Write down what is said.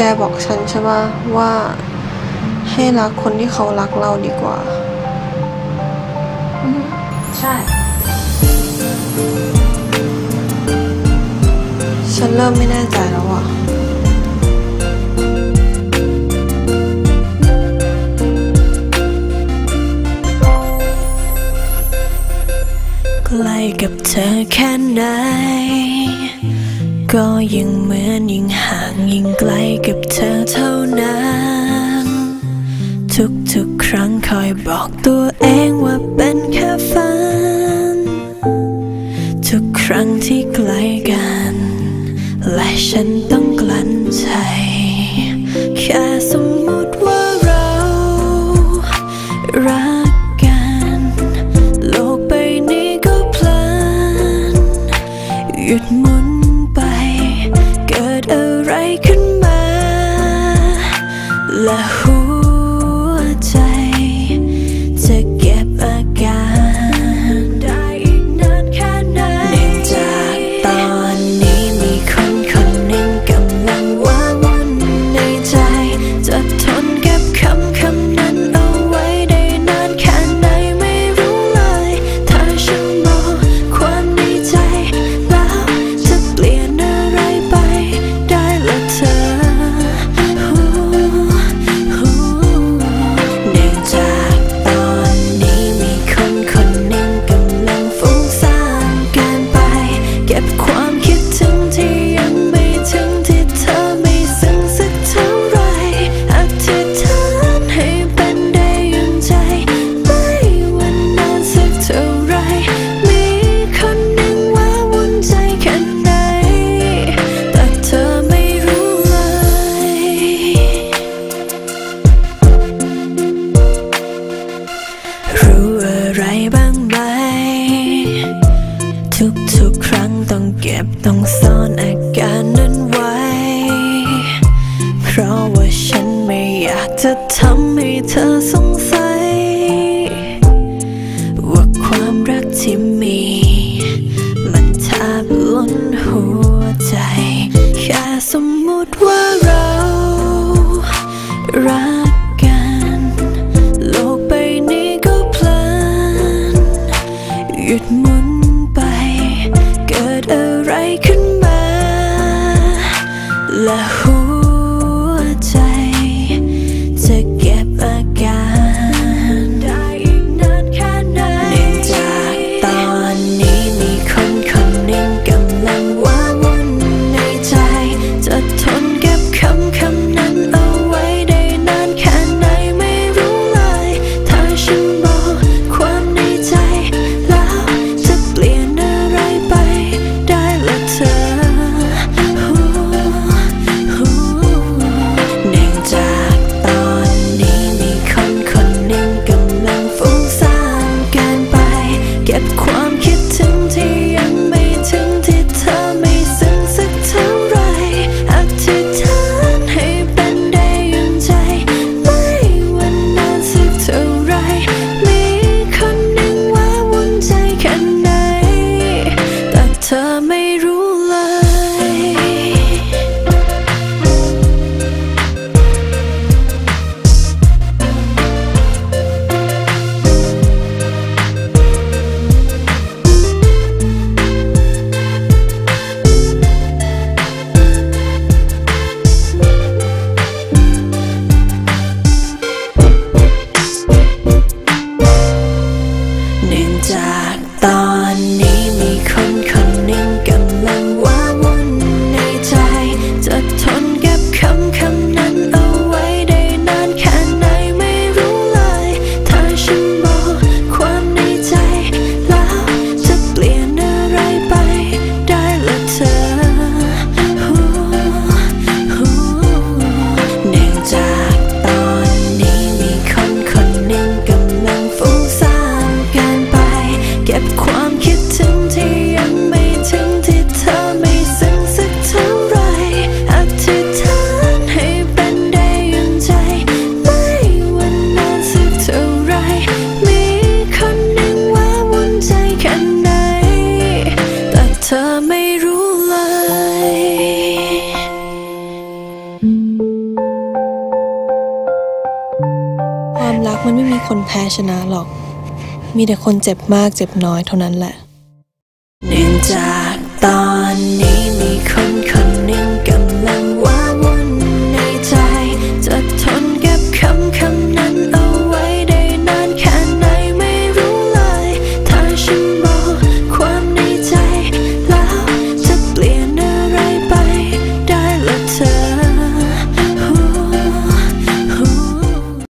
แกบอกฉันใช่ปะว่าให้รักคนที่เขารักเราดีกว่าใช่ฉันเริ่มไม่แน่ใจแล้วอะใกล้กับเธอแค่ไหนก็ยังเหมือนยิ่งห่างยิ่งไกลกับเธอเท่านั้นทุกๆครั้งคอยบอกตัวเองว่าเป็นแค่ฝันทุกครั้งที่ใกล้กันและฉันต้องกลั้นใจแค่สมมติว่าเรารักกันโลกใบนี้ก็พลันหยุดหมุนไปเกิดอะไรขึ้นมาและหัวใจจะเก็บอาการได้อีกนานแค่ไหนเนื่องจากตอนนี้มีคนคนหนึ่งกำลังว้าวุ่นในใจจะทนกับคำนั้นเอาไว้ได้นานแค่ไหนไม่รู้เลยถ้าฉันบอกความในใจแล้วจะเปลี่ยนอะไรไปได้ละเธอเนื่องจากตอนนี้มีคนคนหนึ่งกำลังฟุ้งซ่านเกินไปเก็บความคิดถึงที่ยังไม่ถึงที่เธอไม่ซึ้งสักเท่าไรอธิษฐานให้เป็นได้อย่างใจไม่วันนานสักเท่าไรมีคนหนึ่งว่าวุ่นใจแค่ไหนแต่เธอไม่รู้เลยรู้อะไรบ้างไหมทุกๆครั้งต้องเก็บต้องซ่อนอาการนั้นไว้เพราะว่าฉันไม่อยากจะทำให้เธอสงสัยว่าความรักที่มีมันแทบล้นหัวใจแค่สมมติว่าเรารักกันโลกใบนี้ก็พลันหยุดหมุนไปเกิดอะไรขึ้นมาและหัวใจจะเก็บอาการได้อีกนานแค่ไหนเนื่องจากตอนนี้มีคนคนหนึ่งกำลังว้าวุ่นในใจจะทนเก็บคำนั้นเอาไว้ได้นานแค่ไหนไม่รู้เลยถ้าฉันบอกความในใจแล้วจะเปลี่ยนอะไรไปได้ละเธอเนื่องจากตอนนี้มีคนคนหนึ่งกำลังฟุ้งซ่านเกินไปเก็บความคิดถึงที่ยังไม่ถึงที่เธอไม่ซึ้งสักเท่าไรอธิษฐานให้เป็นได้อย่างใจไม่วันนานสักเท่าไรมีคนหนึ่งว่าวุ่นใจแค่ไหนแต่เธอไม่รู้เลย เนื่องจากตอนนี้มีคนคนหนึ่งกำลังว้าวุ่นในใจจะทนเก็บคำนั้นเอาไว้ได้นานแค่ไหนไม่รู้เลยถ้าฉันบอกความในใจแล้วจะเปลี่ยนอะไรไปได้ละเธอเนื่องจากตอนนี้มีคนคนหนึ่งกำลังฟุ้งซ่านเกินไปเก็บความคิดถึงที่ยังไม่ถึงที่เธอไม่ซึ้งสักเท่าไรอธิษฐานให้เป็นได้อย่างใจไม่วันนานสักเท่าไรมีคนหนึ่งว่าวุ่นใจแค่ไหนแต่เธอไม่รู้เลย มันไม่มีคนแพ้ชนะหรอกมีแต่คนเจ็บมากเจ็บน้อยเท่านั้นแหละ